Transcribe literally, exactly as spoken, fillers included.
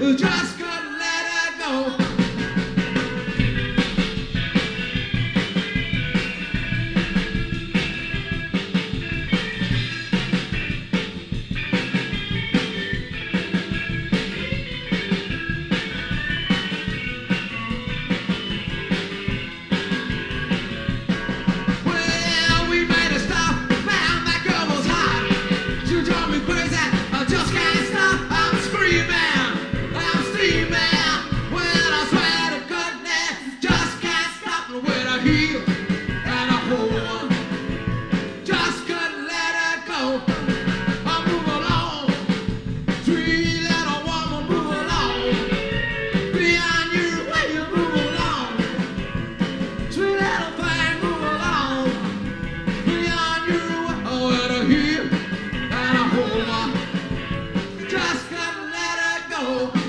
who just couldn't let her go. Just gotta let her go.